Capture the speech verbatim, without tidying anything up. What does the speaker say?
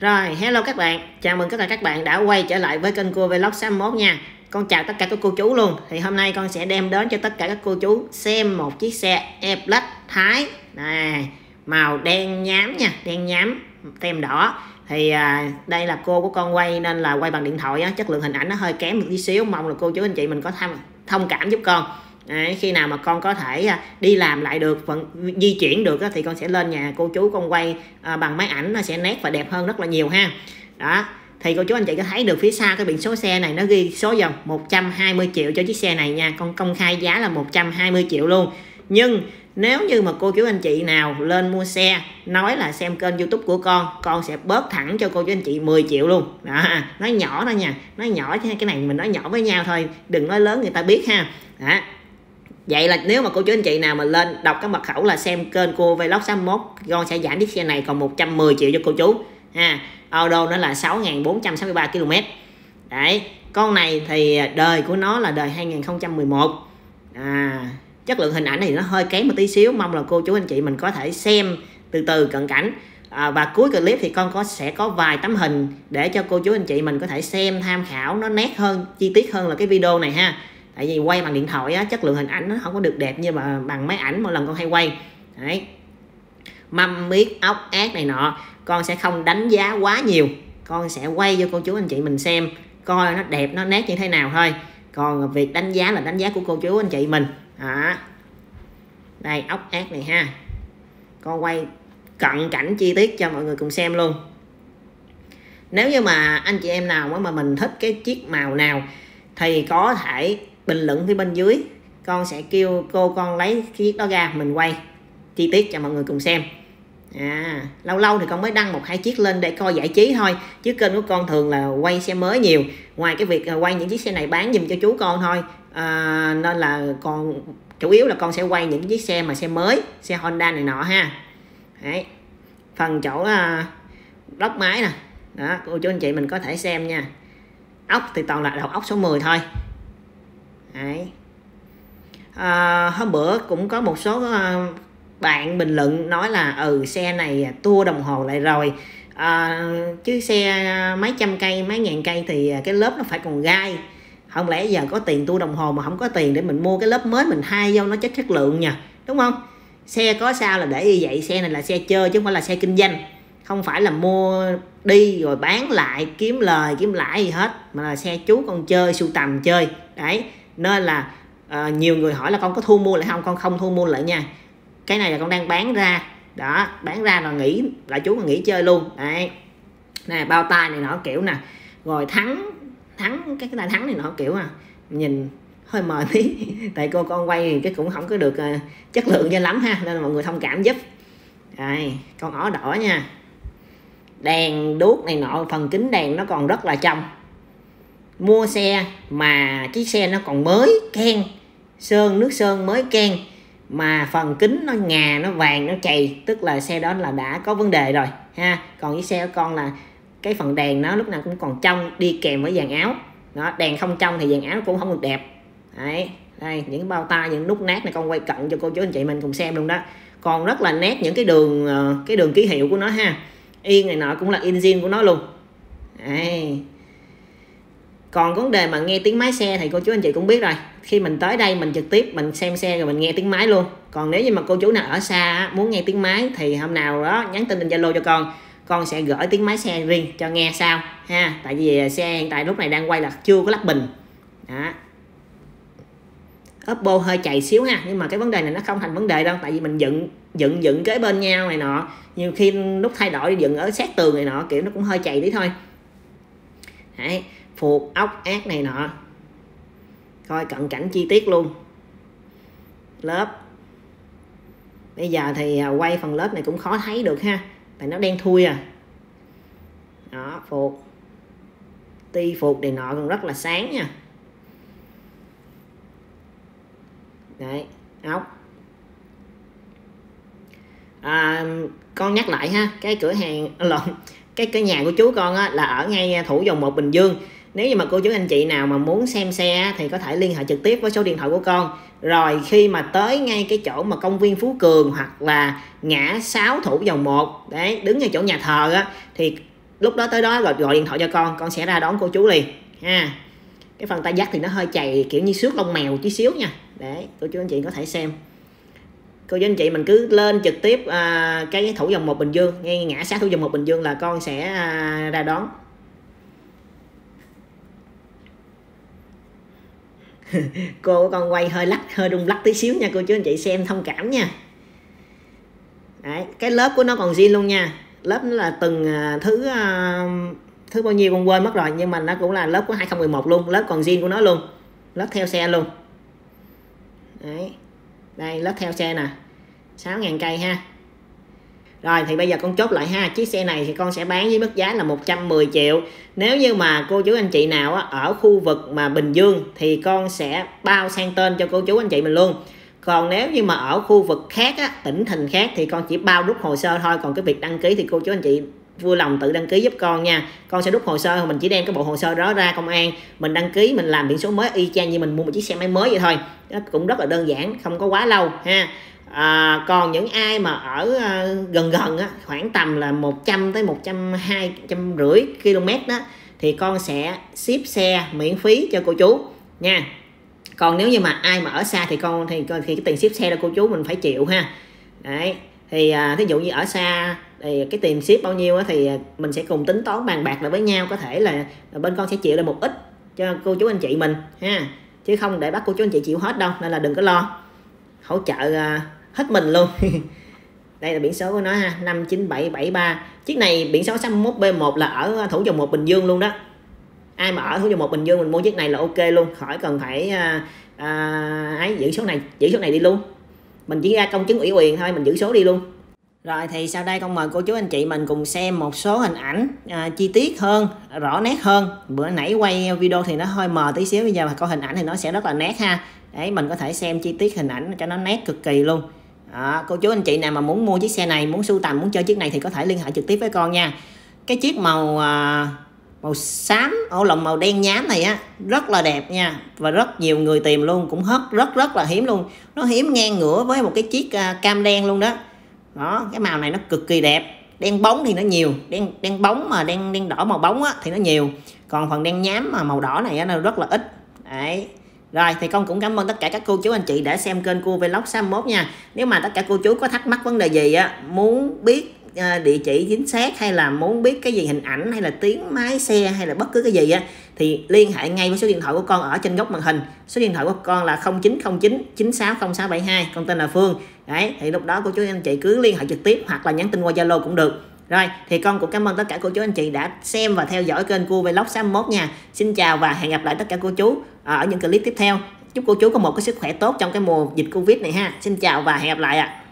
Rồi, hello các bạn, chào mừng tất cả các bạn đã quay trở lại với kênh xê u a Vlog sáu mốt nha. Con chào tất cả các cô chú luôn. Thì hôm nay con sẽ đem đến cho tất cả các cô chú xem một chiếc xe Air Blade Thái này, màu đen nhám nha, đen nhám tem đỏ. Thì à, đây là cô của con quay nên là quay bằng điện thoại á, chất lượng hình ảnh nó hơi kém một tí xíu, mong là cô chú anh chị mình có tham, thông cảm giúp con. Đấy, khi nào mà con có thể đi làm lại được, vận di chuyển được thì con sẽ lên nhà cô chú con quay bằng máy ảnh, nó sẽ nét và đẹp hơn rất là nhiều ha. Đó, thì cô chú anh chị có thấy được phía sau cái biển số xe này nó ghi số dòng một trăm hai mươi triệu cho chiếc xe này nha. Con công khai giá là một trăm hai mươi triệu luôn. Nhưng nếu như mà cô chú anh chị nào lên mua xe nói là xem kênh YouTube của con, con sẽ bớt thẳng cho cô chú anh chị mười triệu luôn. Đó, nói nhỏ thôi nha, nói nhỏ chứ cái này mình nói nhỏ với nhau thôi, đừng nói lớn người ta biết ha. Đó. Vậy là nếu mà cô chú anh chị nào mà lên đọc cái mật khẩu là xem kênh của Vlog sáu mốt, con sẽ giảm chiếc xe này còn một trăm mười triệu cho cô chú ha. Auto nó là sáu nghìn bốn trăm sáu mươi ba ki lô mét. Đấy, con này thì đời của nó là đời hai nghìn không trăm mười một. À, chất lượng hình ảnh thì nó hơi kém một tí xíu, mong là cô chú anh chị mình có thể xem từ từ cận cảnh. À, và cuối clip thì con có sẽ có vài tấm hình để cho cô chú anh chị mình có thể xem tham khảo, nó nét hơn, chi tiết hơn là cái video này ha. Tại vì quay bằng điện thoại á, chất lượng hình ảnh nó không có được đẹp như mà bằng máy ảnh mỗi lần con hay quay. Đấy, mâm miết ốc ác này nọ con sẽ không đánh giá quá nhiều, con sẽ quay cho cô chú anh chị mình xem coi nó đẹp, nó nét như thế nào thôi. Còn việc đánh giá là đánh giá của cô chú anh chị mình. À, đây ốc ác này ha, con quay cận cảnh chi tiết cho mọi người cùng xem luôn. Nếu như mà anh chị em nào mà mình thích cái chiếc màu nào thì có thể bình luận phía bên dưới, con sẽ kêu cô con lấy chiếc đó ra mình quay chi tiết cho mọi người cùng xem. À, lâu lâu thì con mới đăng một hai chiếc lên để coi giải trí thôi, chứ kênh của con thường là quay xe mới nhiều. Ngoài cái việc quay những chiếc xe này bán dùm cho chú con thôi, à, nên là con chủ yếu là con sẽ quay những chiếc xe mà xe mới, xe Honda này nọ ha. Đấy, phần chỗ uh, lốc máy nè, đó cô chú anh chị mình có thể xem nha. Ốc thì toàn là đầu ốc số mười thôi. Đấy. À, hôm bữa cũng có một số bạn bình luận nói là ừ xe này tua đồng hồ lại rồi, à, chứ xe mấy trăm cây mấy ngàn cây thì cái lớp nó phải còn gai, không lẽ giờ có tiền tua đồng hồ mà không có tiền để mình mua cái lớp mới mình thay vô nó chất chất lượng nha, đúng không? Xe có sao là để như vậy, xe này là xe chơi chứ không phải là xe kinh doanh, không phải là mua đi rồi bán lại kiếm lời kiếm lãi gì hết, mà là xe chú con chơi sưu tầm chơi. Đấy, nên là uh, nhiều người hỏi là con có thu mua lại không, con không thu mua lại nha, cái này là con đang bán ra đó, bán ra là nghỉ lại chú mà nghỉ chơi luôn. Đấy nè, bao tay này nọ kiểu nè, rồi thắng thắng cái cái thắng này nọ kiểu à, nhìn hơi mờ tí tại cô con quay thì cái cũng không có được uh, chất lượng cho lắm ha, nên là mọi người thông cảm giúp. Đây con ỏ đỏ nha, đèn đuốc này nọ, phần kính đèn nó còn rất là trong. Mua xe mà chiếc xe nó còn mới ken, sơn nước sơn mới ken, mà phần kính nó ngà, nó vàng, nó chày, tức là xe đó là đã có vấn đề rồi ha. Còn chiếc xe của con là cái phần đèn nó lúc nào cũng còn trong, đi kèm với vàng áo đó, đèn không trong thì vàng áo cũng không được đẹp. Đấy, đây những cái bao tay, những nút nát này con quay cận cho cô chú anh chị mình cùng xem luôn đó. Còn rất là nét những cái đường cái đường ký hiệu của nó ha, yên này nọ cũng là in zin của nó luôn. Đấy. Còn vấn đề mà nghe tiếng máy xe thì cô chú anh chị cũng biết rồi, khi mình tới đây mình trực tiếp mình xem xe rồi mình nghe tiếng máy luôn. Còn nếu như mà cô chú nào ở xa muốn nghe tiếng máy thì hôm nào đó nhắn tin lên Zalo cho con, con sẽ gửi tiếng máy xe riêng cho nghe sao ha, tại vì xe hiện tại lúc này đang quay là chưa có lắp bình. Đó, Oppo hơi chạy xíu ha, nhưng mà cái vấn đề này nó không thành vấn đề đâu, tại vì mình dựng dựng dựng kế bên nhau này nọ, nhiều khi lúc thay đổi dựng ở sát tường này nọ kiểu nó cũng hơi chạy tí thôi. Đấy, phuộc ốc ác này nọ, coi cận cảnh chi tiết luôn. Lớp bây giờ thì quay phần lớp này cũng khó thấy được ha, tại nó đen thui à. Đó, phuộc ti phuộc này nọ còn rất là sáng nha. Đấy, ốc. À, con nhắc lại ha, cái cửa hàng lộn cái cái nhà của chú con á, là ở ngay Thủ Dầu Một, Bình Dương. Nếu như mà cô chú anh chị nào mà muốn xem xe thì có thể liên hệ trực tiếp với số điện thoại của con. Rồi khi mà tới ngay cái chỗ mà công viên Phú Cường hoặc là ngã sáu Thủ Dầu Một, đấy đứng ngay chỗ nhà thờ á, thì lúc đó tới đó rồi gọi điện thoại cho con, con sẽ ra đón cô chú liền ha. Cái phần tay dắt thì nó hơi chày kiểu như xước lông mèo tí xíu nha, để cô chú anh chị có thể xem. Cô chú anh chị mình cứ lên trực tiếp à, cái Thủ Dầu Một Bình Dương, ngay ngã sát Thủ Dầu Một Bình Dương là con sẽ à, ra đón. Cô của con quay hơi lắc, hơi rung lắc tí xíu nha, cô chú anh chị xem thông cảm nha. Đấy, cái lớp của nó còn riêng luôn nha, lớp nó là từng thứ uh, thứ bao nhiêu con quên mất rồi, nhưng mà nó cũng là lớp của hai không một một luôn, lớp còn riêng của nó luôn, lớp theo xe luôn. Đấy, đây lớp theo xe nè, sáu ngàn cây ha. Rồi thì bây giờ con chốt lại ha, chiếc xe này thì con sẽ bán với mức giá là một trăm mười triệu. Nếu như mà cô chú anh chị nào ở khu vực mà Bình Dương thì con sẽ bao sang tên cho cô chú anh chị mình luôn. Còn nếu như mà ở khu vực khác á, tỉnh thành khác thì con chỉ bao rút hồ sơ thôi. Còn cái việc đăng ký thì cô chú anh chị vui lòng tự đăng ký giúp con nha. Con sẽ rút hồ sơ, mình chỉ đem cái bộ hồ sơ đó ra công an, mình đăng ký, mình làm biển số mới y chang như mình mua một chiếc xe máy mới vậy thôi. Nó cũng rất là đơn giản, không có quá lâu ha. À, còn những ai mà ở à, gần gần á, khoảng tầm là một trăm tới một trăm hai mươi, một trăm rưỡi ki lô mét đó thì con sẽ ship xe miễn phí cho cô chú nha. Còn nếu như mà ai mà ở xa thì con thì, thì cái tiền ship xe là cô chú mình phải chịu ha. Đấy, thì à, thí dụ như ở xa thì cái tiền ship bao nhiêu á, thì mình sẽ cùng tính toán bàn bạc lại với nhau, có thể là, là bên con sẽ chịu là một ít cho cô chú anh chị mình ha, chứ không để bắt cô chú anh chị chịu hết đâu, nên là đừng có lo, hỗ trợ uh, hết mình luôn. Đây là biển số của nó ha, năm chín bảy bảy ba. Chiếc này biển số sáu mốt B một là ở Thủ Dầu Một Bình Dương luôn đó. Ai mà ở Thủ Dầu Một Bình Dương mình mua chiếc này là ok luôn, khỏi cần phải uh, uh, ấy, giữ số này, giữ số này đi luôn. Mình chỉ ra công chứng ủy quyền thôi, mình giữ số đi luôn. Rồi thì sau đây con mời cô chú anh chị mình cùng xem một số hình ảnh uh, chi tiết hơn, rõ nét hơn. Bữa nãy quay video thì nó hơi mờ tí xíu, bây giờ mà coi hình ảnh thì nó sẽ rất là nét ha. Đấy, mình có thể xem chi tiết hình ảnh cho nó nét cực kỳ luôn. À, cô chú anh chị nào mà muốn mua chiếc xe này, muốn sưu tầm, muốn chơi chiếc này thì có thể liên hệ trực tiếp với con nha. Cái chiếc màu màu xám, ô lồng màu đen nhám này á, rất là đẹp nha, và rất nhiều người tìm luôn, cũng hết rất rất là hiếm luôn. Nó hiếm ngang ngửa với một cái chiếc cam đen luôn đó. Đó, cái màu này nó cực kỳ đẹp. Đen bóng thì nó nhiều, đen đen bóng mà đen đen đỏ màu bóng á thì nó nhiều. Còn phần đen nhám mà màu đỏ này á, nó rất là ít. Đấy. Rồi thì con cũng cảm ơn tất cả các cô chú anh chị đã xem kênh xê u a Vlog sáu mốt nha. Nếu mà tất cả cô chú có thắc mắc vấn đề gì á, muốn biết địa chỉ chính xác hay là muốn biết cái gì hình ảnh hay là tiếng máy xe hay là bất cứ cái gì á, thì liên hệ ngay với số điện thoại của con ở trên góc màn hình. Số điện thoại của con là không chín không chín chín sáu không sáu bảy hai, con tên là Phương. Đấy, thì lúc đó cô chú anh chị cứ liên hệ trực tiếp hoặc là nhắn tin qua Zalo cũng được. Rồi thì con cũng cảm ơn tất cả cô chú anh chị đã xem và theo dõi kênh xê u a Vlog sáu mốt nha. Xin chào và hẹn gặp lại tất cả cô chú ở những clip tiếp theo. Chúc cô chú có một cái sức khỏe tốt trong cái mùa dịch Covid này ha. Xin chào và hẹn gặp lại ạ. À.